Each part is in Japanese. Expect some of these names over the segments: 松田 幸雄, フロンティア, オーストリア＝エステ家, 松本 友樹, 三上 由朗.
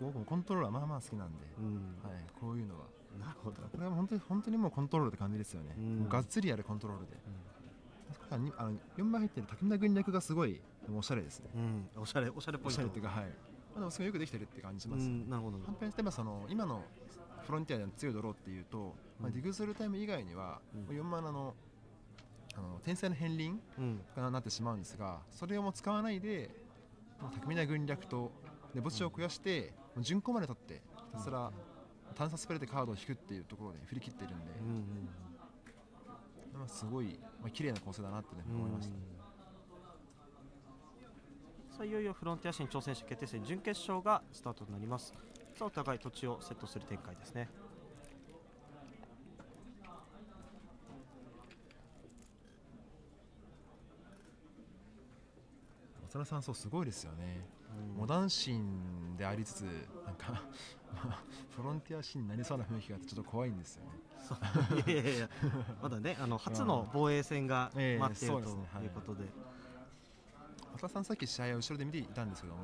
僕もコントローラーまあまあ好きなんで、はい、こういうのはなるほど、これは本当にもうコントロールって感じですよね、がっつりやるコントロールで、4枚入ってる竹村軍略がすごいおしゃれですね、おしゃれポイントっていうか、はい、すごいよくできてるって感じします。なるほど。反対に例えばその今のフロンティアでの強いドローっていうと、ディグするタイム以外には4枚の天才の片鱗がなってしまうんですが、それをも使わないで巧みな軍略とで墓地を増やして順行まで取ってひたすら探査スプレーでカードを引くっていうところで振り切ってるんで、すごい綺麗な構成だなって、ね、思いました。さあいよいよフロンティア市に挑戦者決定戦準決勝がスタートとなります。さあお互い土地をセットする展開ですね。松田さん、そうすごいですよね、モダンシーンでありつつなんかフロンティアシーンになりそうな雰囲気があってちょっと怖いんですよね。いやいやいやまだね初の防衛戦が待っているということで、松田さんさっき試合を後ろで見ていたんですけども、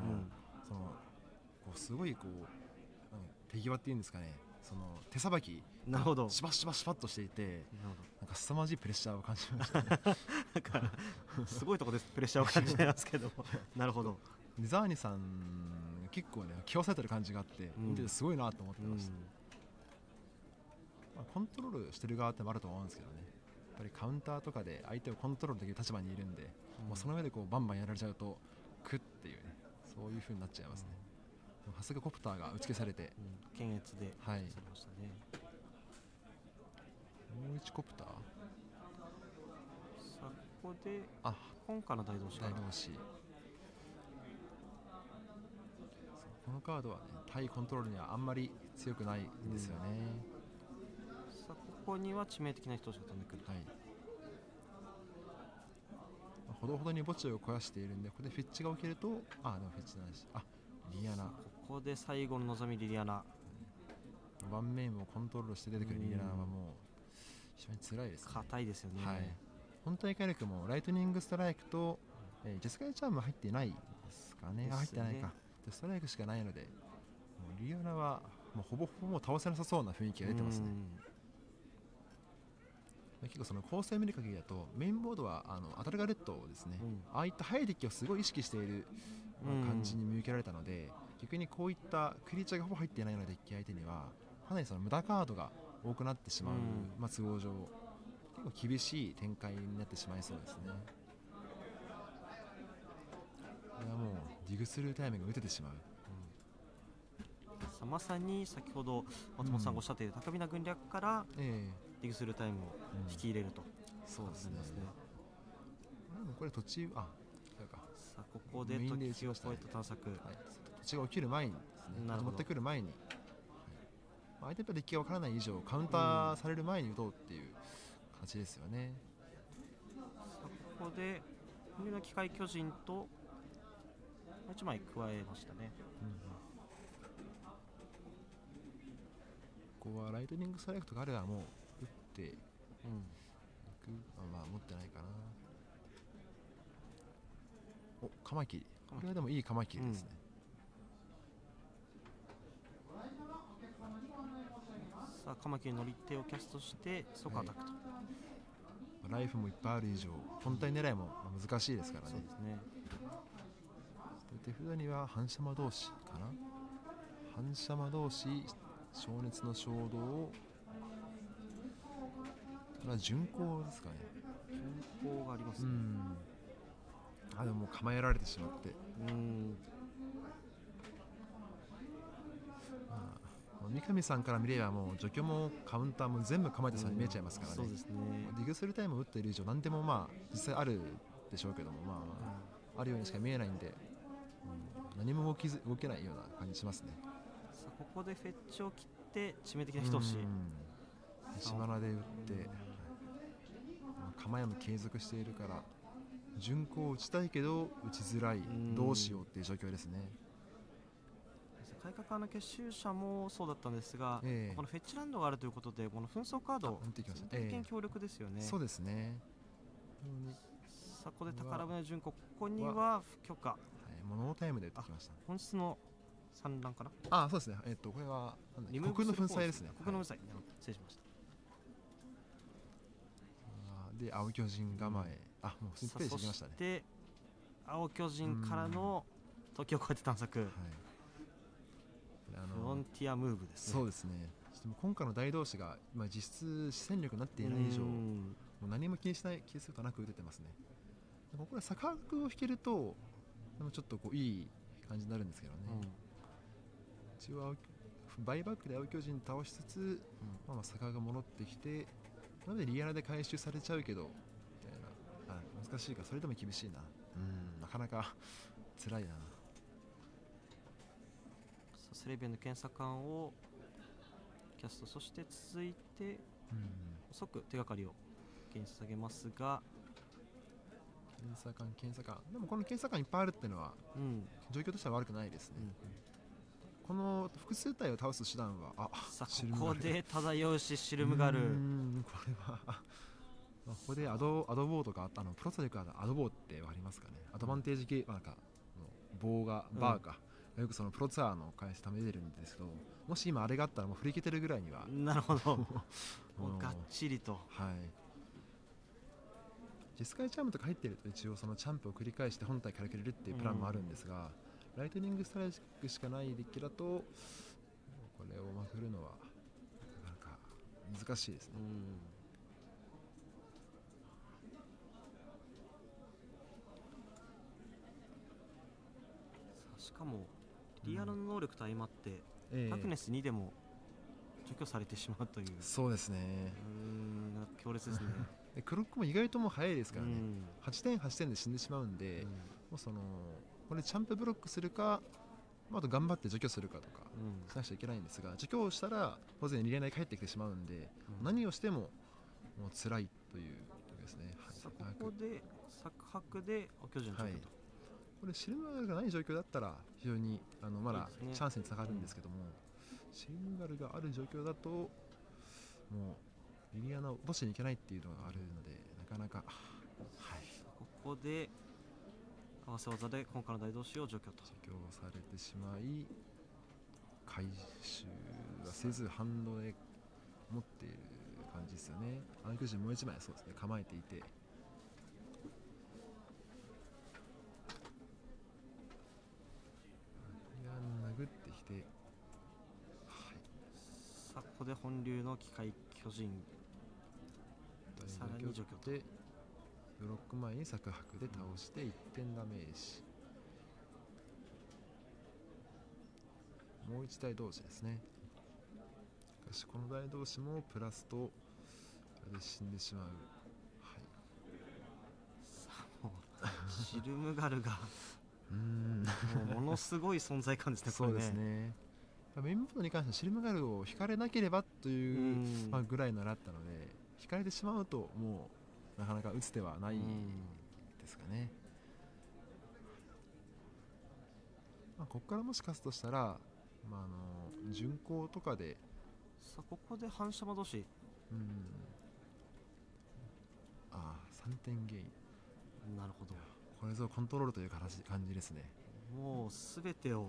そのこうすごいこう手際っていうんですかね、その手さばきしばしばしばっとしていて、なんか凄まじいプレッシャーを感じましたね。なんかすごいところでプレッシャーを感じてますけどなるほど。デザーニさん結構ね気をされてる感じがあって見ててすごいなと思ってました。コントロールしてる側ってもあると思うんですけどね、やっぱりカウンターとかで相手をコントロールできる立場にいるんで、もうその上でこうバンバンやられちゃうとクッっていうね、そういう風になっちゃいますね。ハスがコプターが打ち消されて、検閲で、はい、もう一コプター。さあここで、あ、本から大同士。このカードはね、対コントロールにはあんまり強くないんですよね。さあここには致命的な人しか飛んでくる。はい。ほどほどに墓地を肥やしているんで、ここでフィッチが起きると、あ、でもフィッチないし、あ。リアナ、ここで最後の望みリアナ、盤面をコントロールして出てくるリアナはもう非常に辛いですね。硬いですよね、はい、本体火力もライトニングストライクと、ジェスカイチャーム入ってないですかね、入ってないか、ストライクしかないので、もうリアナはもうほぼほぼ倒せなさそうな雰囲気が出てますね。結構その構成を見る限りだとメインボードはアタルガレットですね、ああいったハイデッキをすごい意識している感じに見受けられたので、逆にこういったクリーチャーがほぼ入っていないようなデッキ相手にはかなりその無駄カードが多くなってしまう、都合上結構厳しい展開になってしまいそうですね。これはもうディグスルータイミングを打ててしまう、まさに先ほど松本さんがおっしゃっている巧みな軍略からディグスルータイムを引き入れると、そうですね。これ途中、あ、さあここで土地を越えた探索、土地が起きる前にですね、持ってくる前に相手とデッキが分からない以上カウンターされる前に打とうっていう形ですよね。さあここでこの機械巨人と1枚加えましたね。ここはライトニングストライクとかあればもう打っていく、まあ持ってないかな。お、カマキリ、これはでもいいカマキリですね、さあカマキリの立定をキャストして即アタックと、ライフもいっぱいある以上本体狙いも難しいですからね、手札には反射魔同士かな、反射魔同士、情熱の衝動を巡行ですかね、巡行がありますね、あ、でも構えられてしまって、三上さんから見ればもう除去もカウンターも全部構えてそうに見えちゃいますからね、そうですね、ディグするタイムを打っている以上何でもまあ実際あるでしょうけども、あるようにしか見えないんで、何も動けないような感じしますね。ここでフェッチを切って致命的な人押し、1マナで打って構えも継続しているから巡行を打ちたいけど打ちづらい、どうしようっていう状況ですね。改革派の結集者もそうだったんですが、このフェッチランドがあるということでこの紛争カード一見強力ですよね、そうですね。さあここで宝船巡行、ここには不許可、モノタイムで打ってきました。本質の産卵かな。ああ、そうですね。これはリムーブするコース、コクの粉砕ですね。コクの粉砕、失礼しました。で青巨人構え、あ、もうすっぺりしてきましたね。で青巨人からの時を超えて探索、はい、フロンティアムーブですね。そうですね。今回の大同士が実質戦力になっていない以上、もう何も気にしない、気にすることなく打ててますね。これは逆角を引けるとちょっとこういい感じになるんですけどね、うん、一応バイバックで青巨人倒しつつ、うん、まあ逆角が戻ってきて、なのでリアルで回収されちゃうけどみたいな、あ、難しいか、それでも厳しいな、うん、なかなか辛いな。セレビアの検査官をキャスト、そして続いて、うん、即手がかりを検査下げますが、検査官でもこの検査官いっぱいあるっていうのは、うん、状況としては悪くないですね、うん、この複数体を倒す手段は、あ、さあここで漂うしシルムガル、これはここでアドボーとかプロトレクアドボーってありますかね、アドバンテージ系、なんか棒がバーか、うん、よくそのプロツアーの回数ため出るんですけど、もし今あれがあったらもう振り切ってるぐらいには、なるほどもうがっちりと、はい、ジェスカイチャームとか入っていると一応そのチャンプを繰り返して本体から切れるっていうプランもあるんですが、うん、ライトニングストライクしかないデッキだとこれをまくるのはなんか難しいですね、うん、さあしかもリアルの能力と相まって、うん、タクネス2でも除去されてしまうという、そうですね、強烈ですねでクロックも意外ともう早いですからね、うん、8点8点で死んでしまうんで、うん、もうそのこれチャンプブロックするか、あと頑張って除去するかとかしなくちゃいけないんですが、除去をしたら当然リレー内に帰ってきてしまうんで、うん、何をしてももう辛いというですね。はい、ここで策迫でお巨人除去と、はい、これシルムガルがない状況だったら非常にまだチャンスにつながるんですけども、シルムガルがある状況だともうリリアナを落としにいけないっていうのがあるので、なかなか、はい、ここで合わせ技で今回の大同士を除去と、除去されてしまい回収はせずハンドで持っている感じですよね。アンクジもう一枚、そうですね、構えていて、殴ってきて、はい、さあここで本流の機械巨人さらに除去でブロック前に策迫で倒して1点ダメージ、うん、もう1体同士ですね。しかしこの台同士もプラスとで死んでしまう、はい、さあもうシルムガルがものすごい存在感ですねそうですね、メインボードに関してはシルムガルを引かれなければというぐらい習ったので、引かれてしまうともうなかなか打つ手はないですかね。まあここからもし勝つとしたら、まあ巡航とかで、さあここで反射魔同士、ああ3点ゲイン、なるほど、これぞコントロールという感じですね。もうすべてを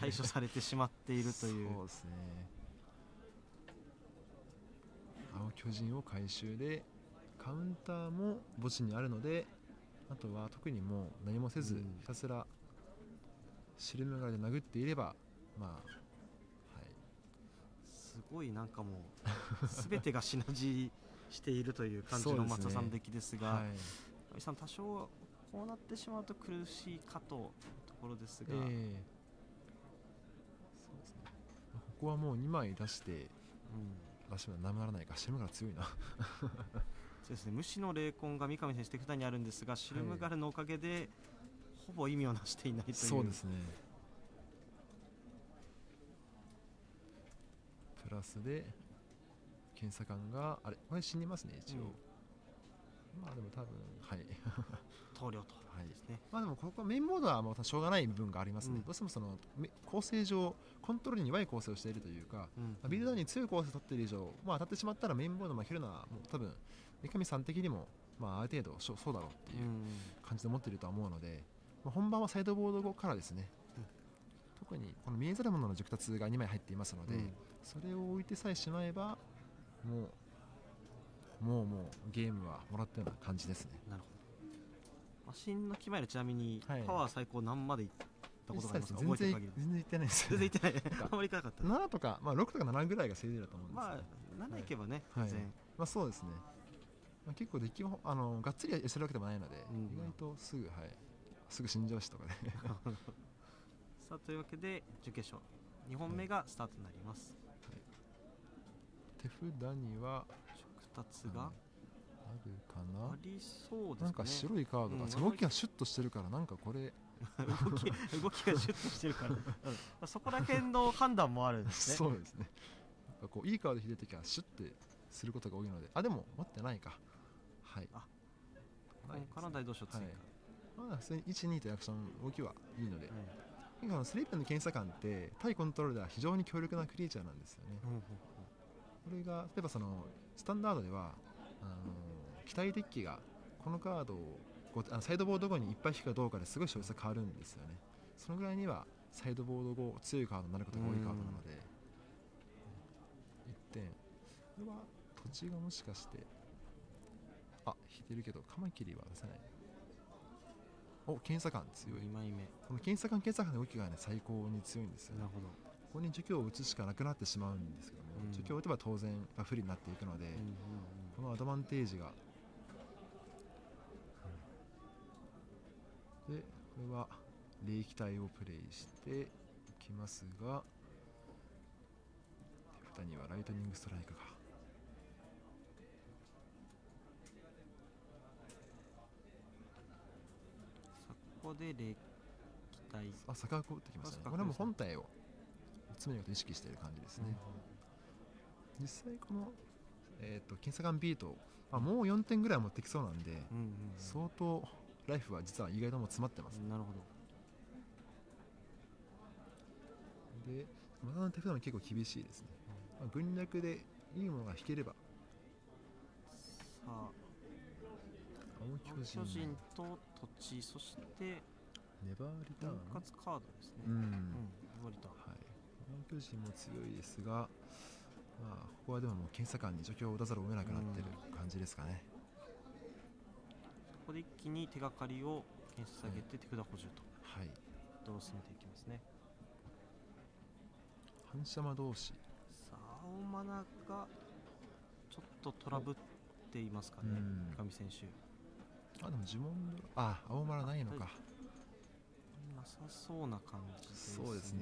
対処されてしまっているという、はい、そうですね。青巨人を回収でカウンターも墓地にあるので、あとは特にもう何もせず、うん、ひたすらシルムガルで殴っていれば、まあ、はい、すごいなんかもうすべてがシナジーしているという感じの松田さんの出来ですが、はい、多少こうなってしまうと苦しいかとところですが、そうですね、ここはもう2枚出して、出しはなまらないか、シルムガル強いなそうですね、無視の霊魂が三上選手手札にあるんですが、シルムガルのおかげでほぼ意味をなしていないという、そうですね、プラスで検査官があれ、これ死にますね一応、うん、まあでも多分、はい、投了と、はいですね。まあでもここはメインボードはもうしょうがない部分がありますね。どうしてもその構成上コントロールに弱い構成をしているというか、ビルダーに強い構成を取っている以上、まあ当たってしまったらメインボード負けるのはもう多分三上さん的にもまあある程度そうだろうっていう感じで思っているとは思うので、本番はサイドボードからですね。特にこの見えざるものの熟達が2枚入っていますので、うん、それを置いてさえしまえばもうゲームはもらったような感じですね。なるほど。マシンのキマイル、ちなみに、はい、パワー最高何までいったことがありますか？全然いってないですよ、ね、全然いってないあんまりいかなかった。7とか、まあ、6とか7ぐらいが正常だと思うんですけど、ね、まあ、7いけばね、はい、全然、はい、まあ、そうですね、まあ、結構できがっつりやってるわけでもないので、うん、意外とすぐ、はい、すぐ死んじゃうしとかねさあ、というわけで準決勝2本目がスタートになります、はいはい、手札には2つがあるかな、ありそうですね。なんか白いカードが、動きがシュッとしてるから、なんかこれ動きがシュッとしてるから、うん、そこら辺の判断もあるんですねそうですね、なんかこういいカード引いてる時はシュッてすることが多いので、あ、でも持ってないか、はい、あ、カナダへどうしよう、追加、はい、まあ、普通に1、2とアクション動きはいいので、はい、今のスリープの検査官って対コントロールでは非常に強力なクリーチャーなんですよね、うんうんうん。これが例えばそのスタンダードでは機体デッキがこのカードをサイドボード後にいっぱい引くかどうかですごい勝率が変わるんですよね。そのぐらいにはサイドボード後強いカードになることが多いカードなので、1点これは土地がもしかして、あ、引いてるけどカマキリは出せない。お、検査官強い。2枚目、この検査官の動きがね最高に強いんですよね。なるほど。ここに除去を打つしかなくなってしまうんですけども、うん、除去を打てば当然不利になっていくので、このアドバンテージが、うん、で、これは霊気体をプレイしていきますが、手札にはライトニングストライクが、さあここで霊気体、あ、逆を打ってきましたね。これも本体を常に意識している感じですね、うん、実際この、検査官ビート、もう4点ぐらい持ってきそうなんで、相当ライフは実は意外とも詰まってます、ね、なるほど。で、またの手札も結構厳しいですね、うん、まあ、軍略でいいものが引ければ、さあ青巨人と土地、そしてネバーリターン分割カードですね、うん、ネバーリターン、はい、巨人も強いですが、まあ、ここはでも検査官に除去を出ざるを得なくなっている感じですかね。ここで一気に手がかりを検出下げて手札補充と、はい、どう進めていきますね。反射魔同士、さあ青マナがちょっとトラブっていますかね、三上選手。あ、でも呪文ドラ、あ、青マナないのか、なさそうな感じですね。そうですね、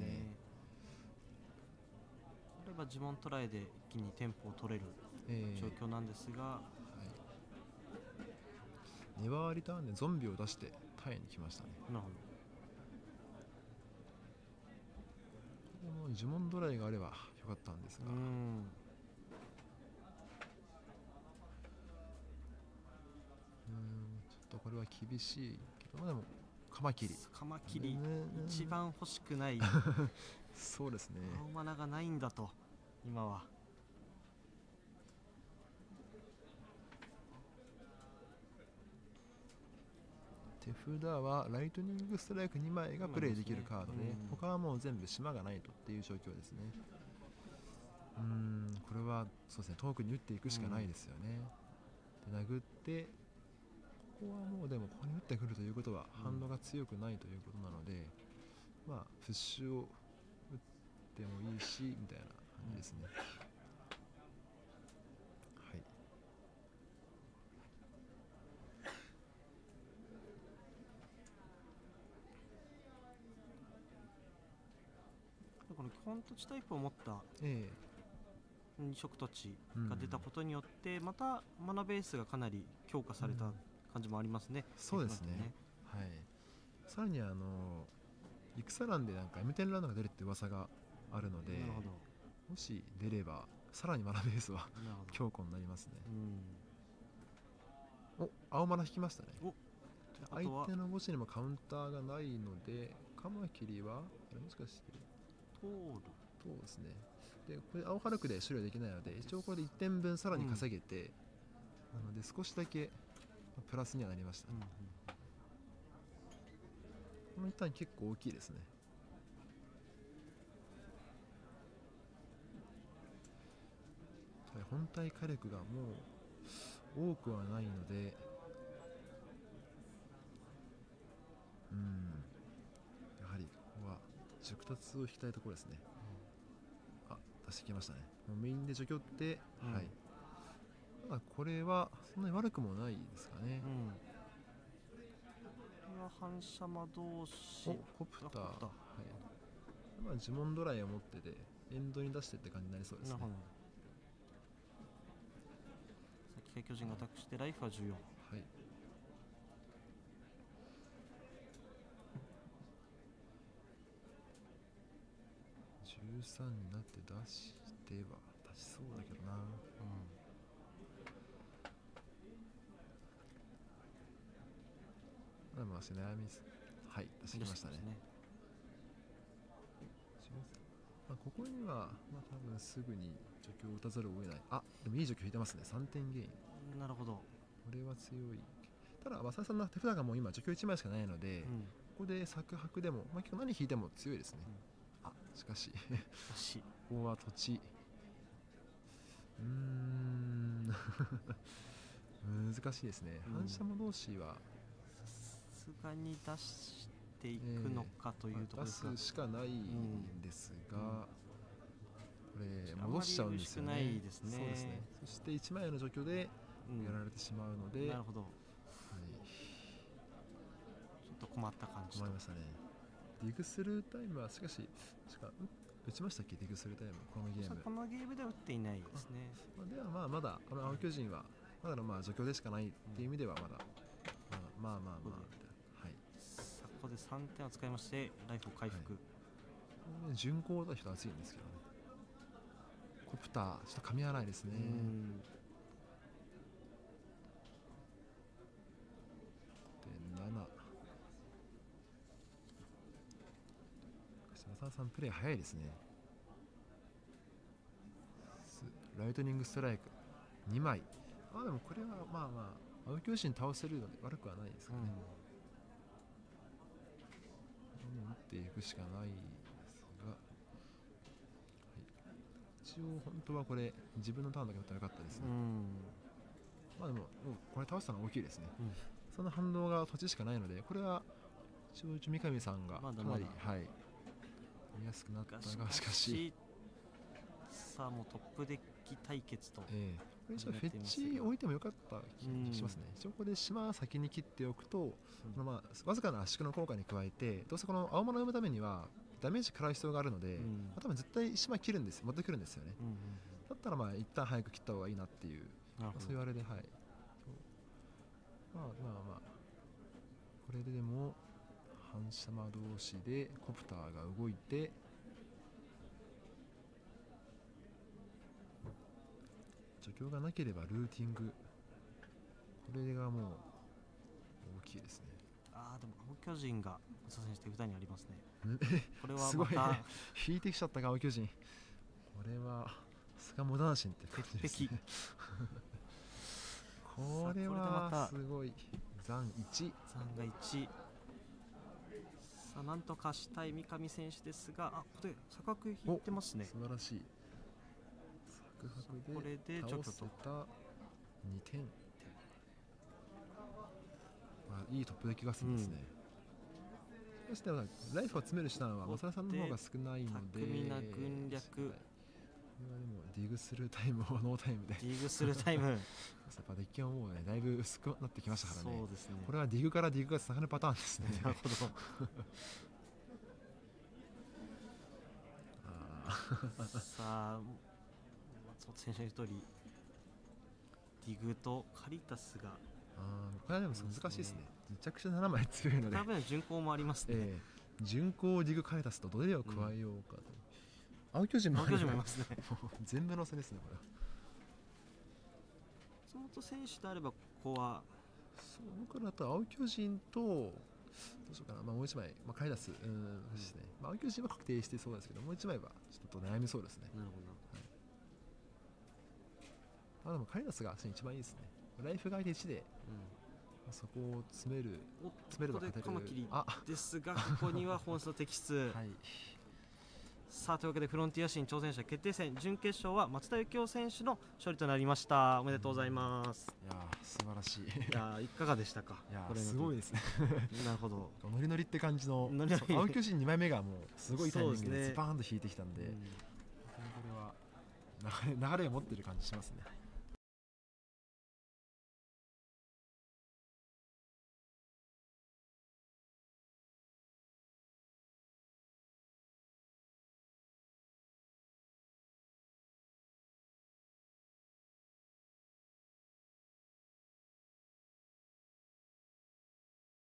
例えば呪文トライで一気にテンポを取れる状況なんですが、はい、ネバーリターンでゾンビを出してタイに来ましたね。なるほど。この呪文ドライがあればよかったんですが、ちょっとこれは厳しいけど、まあ、でもカマキリ一番欲しくないそうですね、青マナがないんだと今は。手札はライトニングストライク2枚がプレイできるカードで、他はもう全部島がないとっていう状況ですね。うん、これはそうですね、遠くに打っていくしかないですよね、うん、で殴って、ここはもうでもここに打ってくるということは反応が強くないということなので、うん、まあプッシュを打ってもいいしみたいな感じですね、うん、はい。この基本土地タイプを持った2色土地が出たことによって、またマナベースがかなり強化された、感じもありますね。そうですね。はい。さらに戦乱でなんかM10ランドが出るって噂があるので、もし出ればさらにマナベースは強固になりますね。お、青マナ引きましたね。相手の墓地にもカウンターがないので、カマキリはもしかして通る。そうですね。で、これ青ハルクで処理はできないので、一応これで1点分さらに稼げて、なので少しだけプラスにはなりました、ね、この一旦結構大きいですね。本体火力がもう多くはないので、やはりここは熟達を引きたいところですね。あ、出してきましたね。もうメインで除去って、はい。ただこれはそんなに悪くもないですかね。これは反射魔同士。お、コプター。はい。まあ呪文ドライを持っててエンドに出してって感じになりそうですね。先が巨人がアタックしてライフは14。はい。13になって出しては出しそうだけどな、ただまあ足悩みす、はい、出してきましたね。まあ、ここには、まあ、多分すぐに除去を打たざるを得ない。あ、でもいい除去引いてますね。3点ゲイン。なるほど、これは強い。ただ浅井さんの手札がもう今除去1枚しかないので、ここで策薄でも、まあ、結構何引いても強いですね。あ、しかしここは土地、難しいですね。反射魔同士はさすがに出していくのかというところですが、出すしかないんですが、これ戻しちゃうんですよね。そして1枚の除去でやられてしまうので、なるほど、ちょっと困った感じ。困りましたね。ディグスルータイムはしかし、打ちましたっけ、ディグスルータイム、このゲーム。このゲームでは打っていないですね。では、まだ、青巨人は、まだの除去でしかないっていう意味では、まだ、まあ、はい。さあ、ここで3点を使いまして、ライフを回復。巡航だと熱いんですけどね。コプター、ちょっと噛み合わないですね。で、7。浅田さんプレイ早いですね。ライトニングストライク2枚。あ、でもこれは青巨人倒せるので悪くはないですかね。打っていくしかないですが、一応本当はこれ自分のターンだけ打ったらよかったですね。まあでもこれ倒したのは大きいですね。その反動が土地しかないので、これは一応三上さんがかなり見やすくなったが、しかしさあもうトップデッキ対決と、これ以上フェッチ置いてもよかった気しますね。一応ここで島先に切っておくと、わずかな圧縮の効果に加えて、どうせこの青物を読むためにはダメージ食らう必要があるので、多分絶対島切るんですよ、持ってくるんですよね。だったらまあ一旦早く切った方がいいなっていう、そういうあれで、はい、これででも反射魔同士でコプターが動いて、除去がなければルーティング、これがもう大きいですね。ああ、でも青巨人が率先して2にありますね。これはすごい、ね、引いてきちゃったか青巨人。これはスカモダンシンって感じですね。これはすごい。残1。さあなんとかしたい三上選手ですが、あ、ここで策薄引いてますね。素晴らしい。これでちょっと2点、まあ、いいトップデッキ合戦ですね。そしてライフを詰める手段は松田さんの方が少ないので、巧みな軍略。ディグスルータイムをノータイムで、ディグスルータイムやっぱデッキはもうね、だいぶ薄くなってきましたからね。そうですね、これはディグからディグがつながるパターンですね。なるほど。さあ松本選手の一人、ディグとカリタスが、これはでも難しいですね。めちゃくちゃ7枚強いので、多分巡行もありますね。巡行、ディグ、カリタスとどれを加えようかと。青巨人もいますね。全部のせですね、これは。松本選手であれば、ここはそう、僕らと青巨人とどうしようかな、もう一枚、カリダス、ですね。青巨人は確定してそうですけど、もう一枚はちょっと悩みそうですね。なるほど。でもカリダスが一番いいですね。ライフが相手1で、そこを詰めるのが勝てる。カマキリですが、ここには本数的出。はい。さあというわけでフロンティア新挑戦者決定戦準決勝は松田幸生選手の勝利となりました。おめでとうございます。いや素晴らしい。いやいかがでしたか。いやこれすごいですね。なるほど、ノリノリって感じの青木巨人2枚目がもうすごいタイミングでスパーンと引いてきたんで、これは流れを持ってる感じしますね。